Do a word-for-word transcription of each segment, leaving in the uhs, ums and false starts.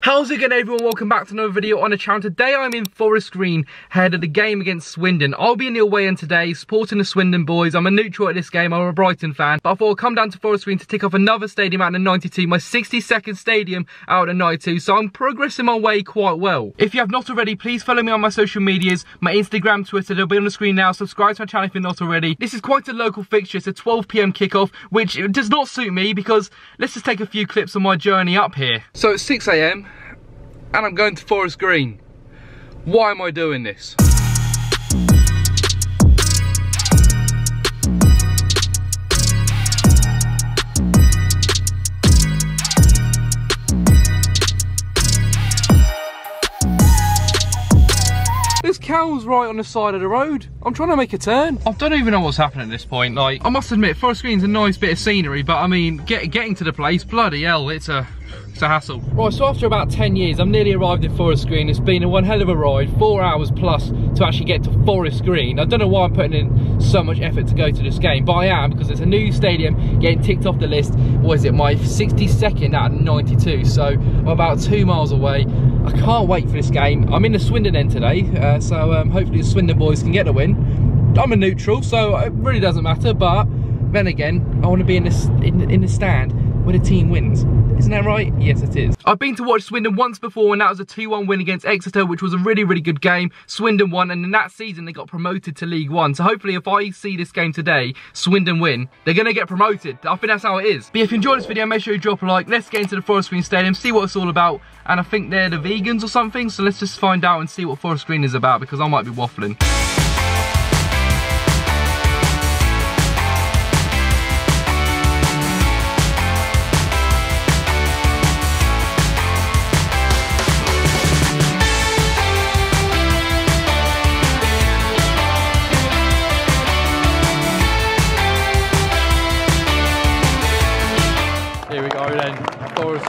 How's it going, everyone? Welcome back to another video on the channel. Today I'm in Forest Green ahead of the game against Swindon. I'll be in the away end today supporting the Swindon boys. I'm a neutral at this game, I'm a Brighton fan, but I thought I'd come down to Forest Green to tick off another stadium out of the ninety-two, my sixty-second stadium out of the ninety-two, so I'm progressing my way quite well. If you have not already, please follow me on my social medias, my Instagram, Twitter, they'll be on the screen now. Subscribe to my channel if you're not already. This is quite a local fixture, it's a twelve p m kickoff, which does not suit me because let's just take a few clips on my journey up here. So it's six a m and I'm going to Forest Green. Why am I doing this? There's cows right on the side of the road. I'm trying to make a turn. I don't even know what's happening at this point. Like, I must admit, Forest Green's a nice bit of scenery, but I mean, get, getting to the place, bloody hell, it's a... it's a hassle. Right, so after about ten years, I'm nearly arrived at Forest Green. It's been a one hell of a ride, four hours plus to actually get to Forest Green. I don't know why I'm putting in so much effort to go to this game, but I am, because it's a new stadium getting ticked off the list. What is it, my sixty-second out of ninety-two, so I'm about two miles away. I can't wait for this game. I'm in the Swindon end today, uh, so um, hopefully the Swindon boys can get a win. I'm a neutral, so it really doesn't matter, but then again, I want to be in the, in, in the stand when a team wins. Isn't that right? Yes, it is. I've been to watch Swindon once before, and that was a two one win against Exeter, which was a really, really good game. Swindon won, and in that season, they got promoted to League One. So hopefully, if I see this game today, Swindon win, they're going to get promoted. I think that's how it is. But if you enjoyed this video, make sure you drop a like. Let's get into the Forest Green Stadium, see what it's all about. And I think they're the vegans or something, so let's just find out and see what Forest Green is about, because I might be waffling.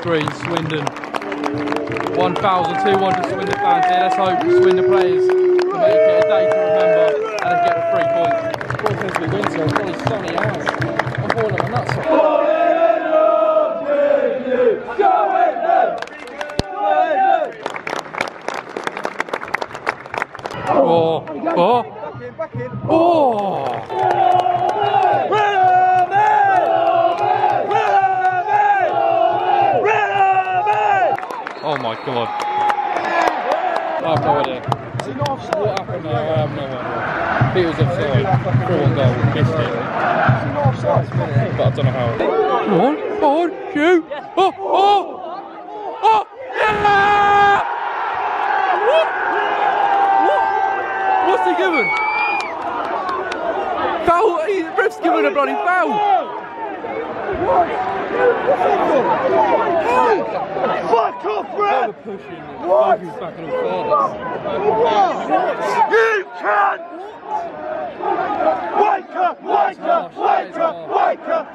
Green, Swindon. one thousand two hundred Swindon fans here. Let's hope Swindon players can make it a day to remember and get the three points. It's cool things we win, so it's really sunny hours. I'm falling on my nuts. Oh, oh, oh. oh. Oh my god. I have no idea. What happened there? I have no idea. Beatles offside. Threw one goal, missed it. But I don't know how. One, one, two. Oh, oh! Oh! Yeah! What? What? What's he given? Foul! The ref's given a bloody foul! Hey! Fuck off, Brad! What? What? You can't! Wake up! Wake up! Wake up! Wake up! Wake up!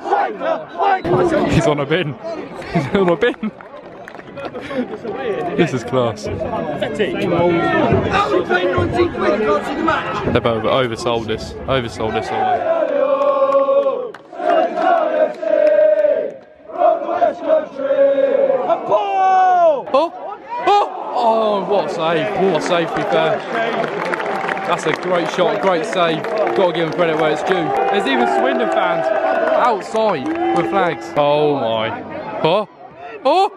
Wake up! He's on a bin. He's on a bin. This is class. They've over oversold this. Oversold this all the way. What a save, what a save to be fair. That's a great shot, great save. Got to give him credit where it's due. There's even Swindon fans outside with flags. Oh my. Oh, oh,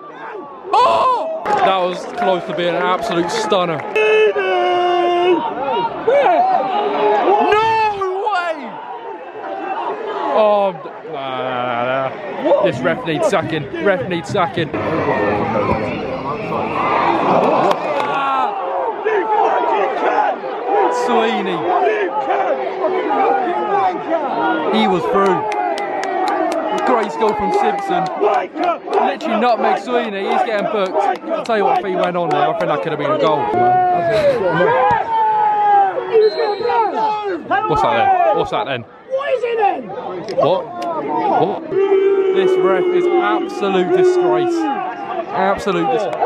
oh! That was close to being an absolute stunner. No way! Oh, nah, nah, nah. This ref needs sacking, ref needs sacking. Sweeney. He was through. Great score from Simpson. Literally nutmeg Sweeney. He's getting booked. I'll tell you what, if he went on there, I think that could have been a goal. What's that then? What's that then? What is it then? What? What? This ref is absolute disgrace. Absolute disgrace. Hey!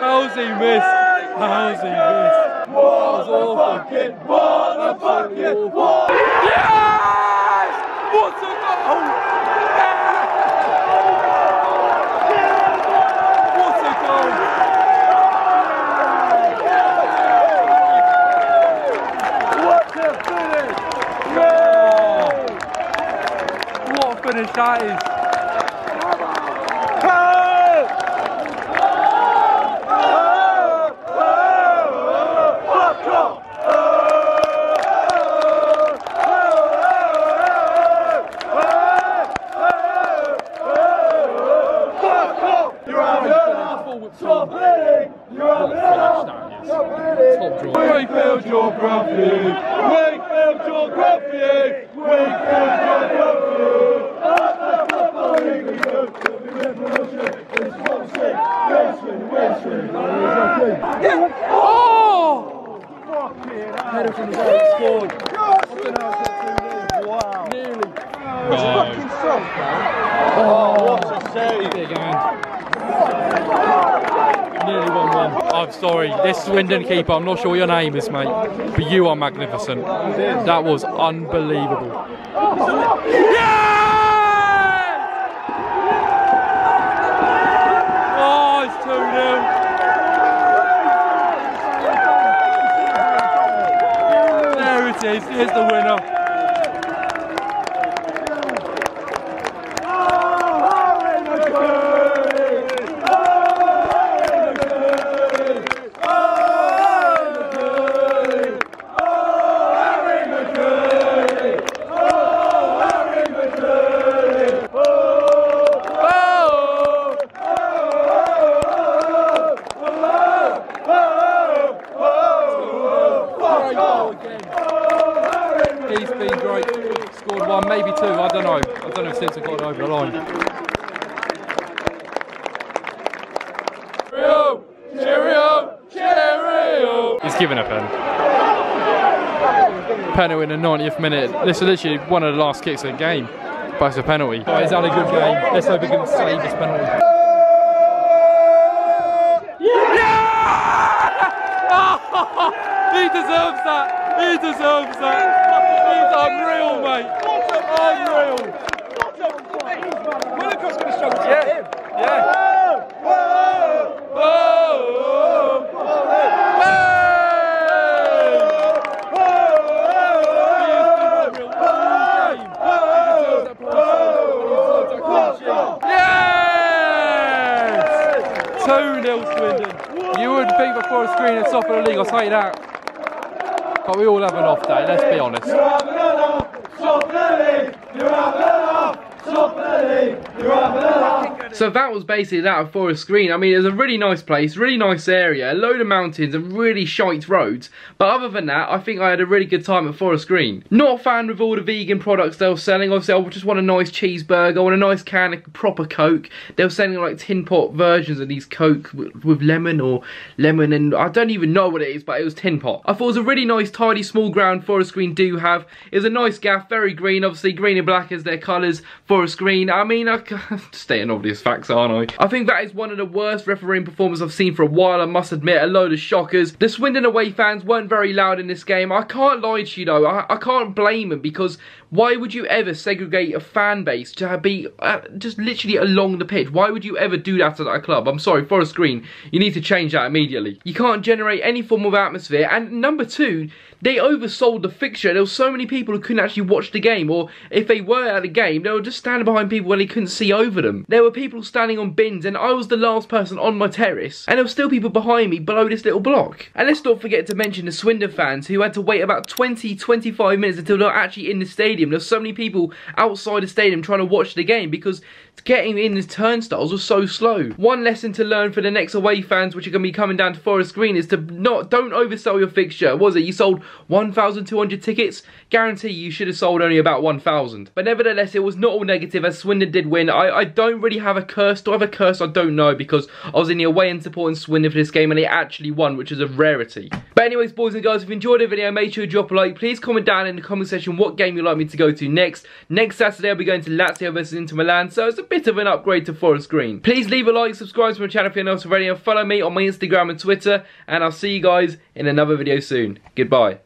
How's he missed? How's he missed? What a fucking, what a fucking, what a fucking... Yes! What a goal! Yeah! Yeah! that is. Swindon keeper, I'm not sure what your name is, mate, but you are magnificent. That was unbelievable. Yes! Oh, it's two nil. There it is. Here's the winner. In the ninetieth minute. This is literally one of the last kicks of the game, but it's a penalty. Oh, is that a good game? Let's hope we can save this penalty. Yeah! Yeah! Oh, he deserves that! He deserves that! He's unreal, mate! Unreal! Willicott's going to struggle to get him. Yeah! Whoa! Whoa! Whoa! Forest Green and top of the league, I'll tell you that. But we all have an off day, let's be honest. You have an off, top of the league. You have an off, top of the league. You have an off. So that was basically that of Forest Green. I mean, it was a really nice place, really nice area, a load of mountains and really shite roads. But other than that, I think I had a really good time at Forest Green. Not a fan of all the vegan products they were selling. Obviously, I just want a nice cheeseburger, I want a nice can of proper Coke. They were selling like tin pot versions of these Coke with lemon or lemon, and I don't even know what it is, but it was tin pot. I thought it was a really nice, tidy, small ground Forest Green do have. It was a nice gaff, very green, obviously green and black is their colours, Forest Green. I mean, I'm stating obvious facts, aren't I? I think that is one of the worst refereeing performances I've seen for a while, I must admit, a load of shockers. The Swindon away fans weren't very loud in this game. I can't lie to you though, I, I can't blame them, because why would you ever segregate a fan base to be uh, just literally along the pitch? Why would you ever do that at a club? I'm sorry, Forest Green, you need to change that immediately. You can't generate any form of atmosphere, and number two, they oversold the fixture. There were so many people who couldn't actually watch the game, or if they were at a game, they were just standing behind people when they couldn't see over them. There were people standing on bins, and I was the last person on my terrace, and there were still people behind me below this little block. And let's not forget to mention the Swindon fans who had to wait about twenty to twenty-five minutes until they were actually in the stadium. There were so many people outside the stadium trying to watch the game because getting in the turnstiles was so slow. One lesson to learn for the next away fans, which are going to be coming down to Forest Green, is to not don't oversell your fixture. Was it you sold one thousand two hundred tickets? Guarantee you should have sold only about one thousand. But nevertheless, it was not all negative as Swindon did win. I, I don't really have a curse. Do I have a curse? I don't know, because I was in the away and supporting Swindon for this game and they actually won, which is a rarity. But anyways, boys and girls, if you enjoyed the video, make sure you drop a like. Please comment down in the comment section what game you'd like me to go to next. Next Saturday, I'll be going to Lazio versus Inter Milan, so it's a bit of an upgrade to Forest Green. Please leave a like, subscribe to my channel if you're not already, and follow me on my Instagram and Twitter, and I'll see you guys in another video soon. Goodbye.